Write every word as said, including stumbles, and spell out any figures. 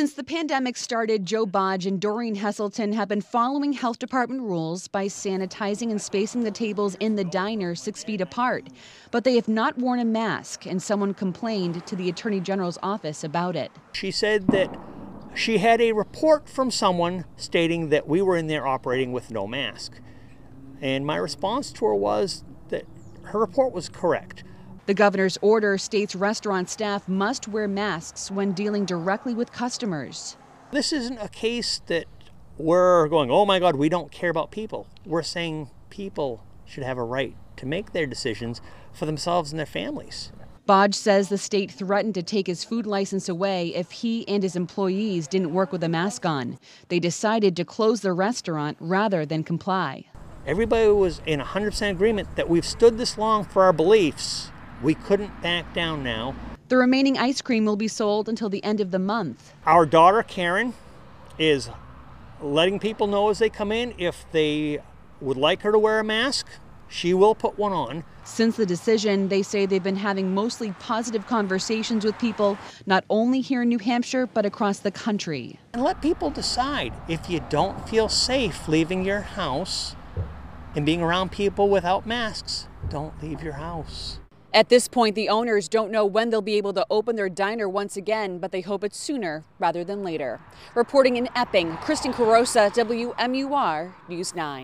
Since the pandemic started, Joe Bodge and Doreen Heselton have been following health department rules by sanitizing and spacing the tables in the diner six feet apart. But they have not worn a mask, and someone complained to the Attorney General's office about it. She said that she had a report from someone stating that we were in there operating with no mask. And my response to her was that her report was correct. The governor's order states restaurant staff must wear masks when dealing directly with customers. This isn't a case that we're going, oh my God, we don't care about people. We're saying people should have a right to make their decisions for themselves and their families. Bodge says the state threatened to take his food license away if he and his employees didn't work with a mask on. They decided to close the restaurant rather than comply. Everybody was in one hundred percent agreement that we've stood this long for our beliefs. We couldn't back down now. The remaining ice cream will be sold until the end of the month. Our daughter, Karen, is letting people know as they come in if they would like her to wear a mask, she will put one on. Since the decision, they say they've been having mostly positive conversations with people, not only here in New Hampshire, but across the country. And let people decide. If you don't feel safe leaving your house and being around people without masks, don't leave your house. At this point, the owners don't know when they'll be able to open their diner once again, but they hope it's sooner rather than later. Reporting in Epping, Kristen Carosa, W M U R News nine.